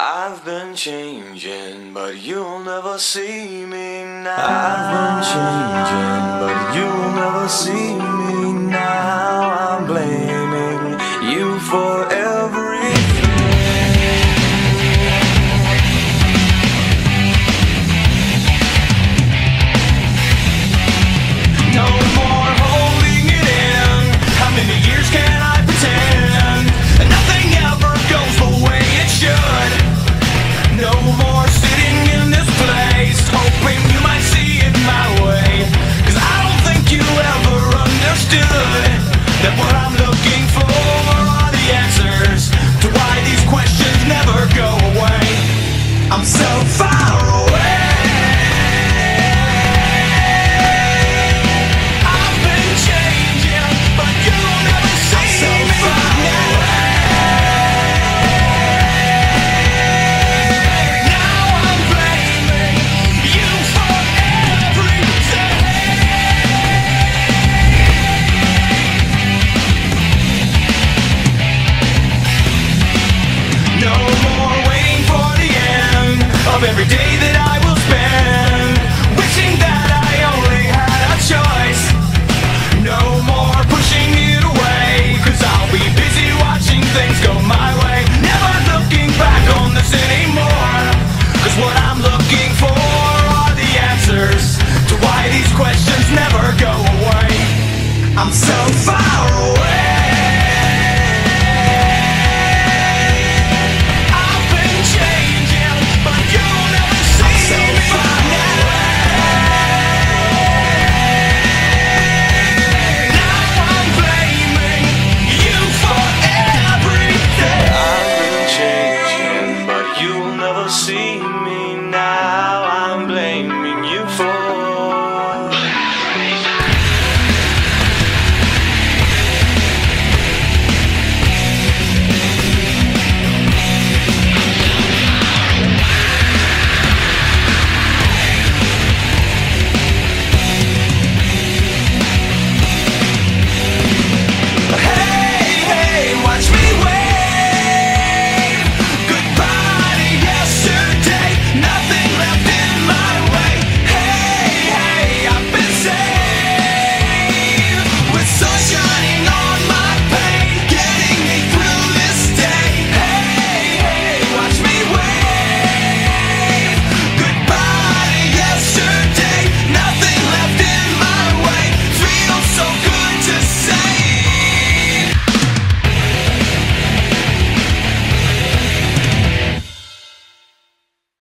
I've been changing, but you'll never see me now. I've been changing, but you'll never see me now. I'm blaming you for everything. No more holding it in. How many years can I pretend? And nothing ever goes the way it should. No more sitting in this place, hoping you might see it my way. 'Cause I don't think you ever understood that what I'm looking for are the answers to why these questions never go away. I'm so far away. I've been changing, but you'll never see me now. Of every day that I will spend wishing that I only had a choice. No more pushing it away, 'cause I'll be busy watching things go my way. Never looking back on this anymore, 'cause what I'm looking for are the answers to why these questions never go away. I'm so far away. See me now.